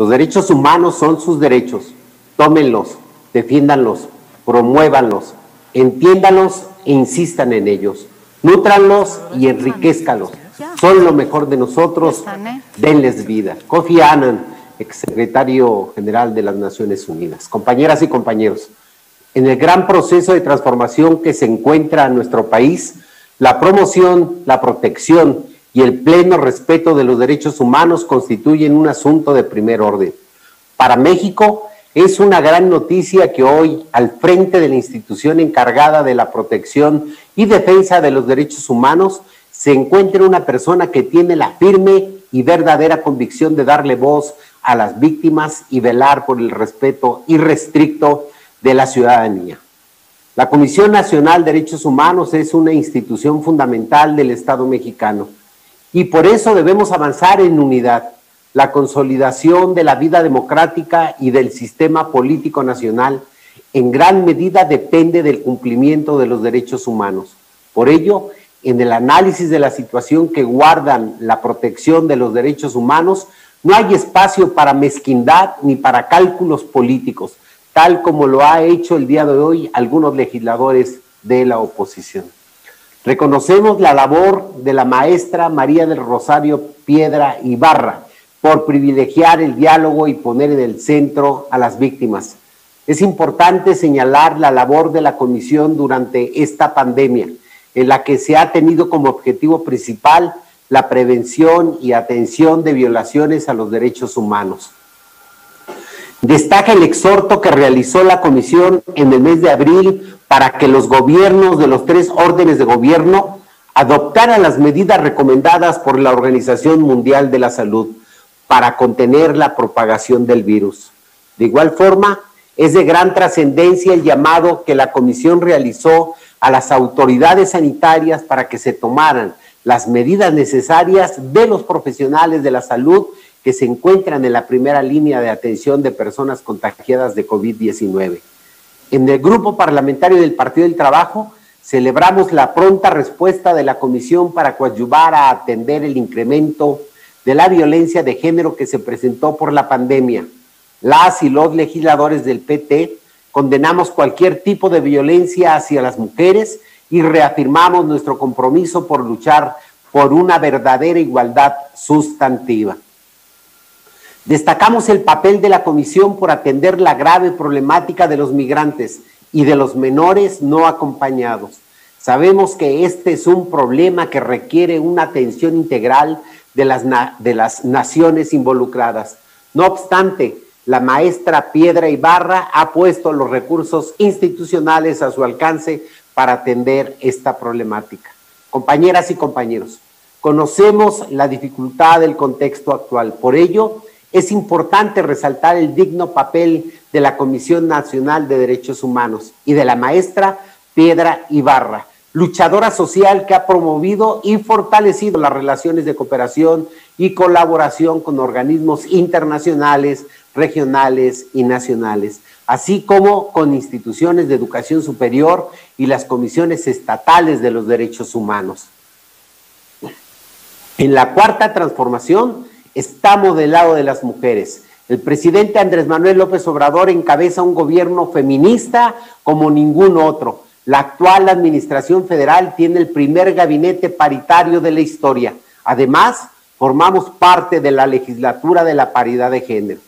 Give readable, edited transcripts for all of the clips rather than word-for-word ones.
Los derechos humanos son sus derechos. Tómenlos, defiéndanlos, promuévanlos, entiéndanlos e insistan en ellos. Nútranlos y enriquézcalos. Son lo mejor de nosotros, denles vida. Kofi Annan, exsecretario general de las Naciones Unidas. Compañeras y compañeros, en el gran proceso de transformación que se encuentra en nuestro país, la promoción, la protección y el pleno respeto de los derechos humanos constituyen un asunto de primer orden. Para México es una gran noticia que hoy, al frente de la institución encargada de la protección y defensa de los derechos humanos, se encuentre una persona que tiene la firme y verdadera convicción de darle voz a las víctimas y velar por el respeto irrestricto de la ciudadanía. La Comisión Nacional de Derechos Humanos es una institución fundamental del Estado mexicano y por eso debemos avanzar en unidad. La consolidación de la vida democrática y del sistema político nacional en gran medida depende del cumplimiento de los derechos humanos. Por ello, en el análisis de la situación que guardan la protección de los derechos humanos, no hay espacio para mezquindad ni para cálculos políticos, tal como lo ha hecho el día de hoy algunos legisladores de la oposición. Reconocemos la labor de la maestra María del Rosario Piedra Ibarra, por privilegiar el diálogo y poner en el centro a las víctimas. Es importante señalar la labor de la Comisión durante esta pandemia, en la que se ha tenido como objetivo principal la prevención y atención de violaciones a los derechos humanos. Destaca el exhorto que realizó la Comisión en el mes de abril para que los gobiernos de los tres órdenes de gobierno adoptaran las medidas recomendadas por la Organización Mundial de la Salud, para contener la propagación del virus. De igual forma, es de gran trascendencia el llamado que la Comisión realizó a las autoridades sanitarias para que se tomaran las medidas necesarias de los profesionales de la salud que se encuentran en la primera línea de atención de personas contagiadas de COVID-19. En el Grupo Parlamentario del Partido del Trabajo, celebramos la pronta respuesta de la Comisión para coadyuvar a atender el incremento de la violencia de género que se presentó por la pandemia. Las y los legisladores del PT condenamos cualquier tipo de violencia hacia las mujeres y reafirmamos nuestro compromiso por luchar por una verdadera igualdad sustantiva. Destacamos el papel de la Comisión por atender la grave problemática de los migrantes y de los menores no acompañados. Sabemos que este es un problema que requiere una atención integral de las naciones involucradas. No obstante, la maestra Piedra Ibarra ha puesto los recursos institucionales a su alcance para atender esta problemática. Compañeras y compañeros, conocemos la dificultad del contexto actual. Por ello, es importante resaltar el digno papel de la Comisión Nacional de Derechos Humanos y de la maestra Piedra Ibarra, luchadora social que ha promovido y fortalecido las relaciones de cooperación y colaboración con organismos internacionales, regionales y nacionales, así como con instituciones de educación superior y las comisiones estatales de los derechos humanos. En la cuarta transformación estamos del lado de las mujeres. El presidente Andrés Manuel López Obrador encabeza un gobierno feminista como ningún otro. La actual administración federal tiene el primer gabinete paritario de la historia. Además, formamos parte de la legislatura de la paridad de género.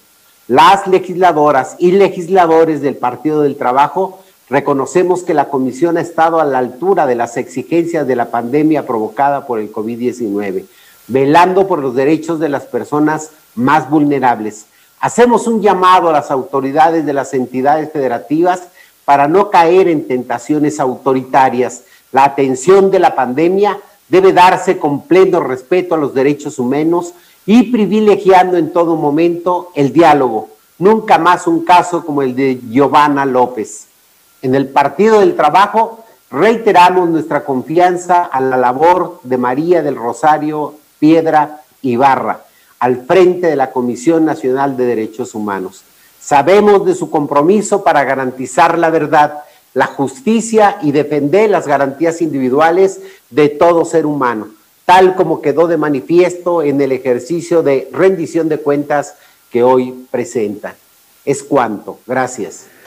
Las legisladoras y legisladores del Partido del Trabajo reconocemos que la Comisión ha estado a la altura de las exigencias de la pandemia provocada por el COVID-19, velando por los derechos de las personas más vulnerables. Hacemos un llamado a las autoridades de las entidades federativas para no caer en tentaciones autoritarias. La atención de la pandemia debe darse con pleno respeto a los derechos humanos y privilegiando en todo momento el diálogo. Nunca más un caso como el de Giovanna López. En el Partido del Trabajo reiteramos nuestra confianza a la labor de María del Rosario Piedra Ibarra, al frente de la Comisión Nacional de Derechos Humanos. Sabemos de su compromiso para garantizar la verdad, la justicia y defender las garantías individuales de todo ser humano, tal como quedó de manifiesto en el ejercicio de rendición de cuentas que hoy presentan. ¿Es cuánto? Gracias.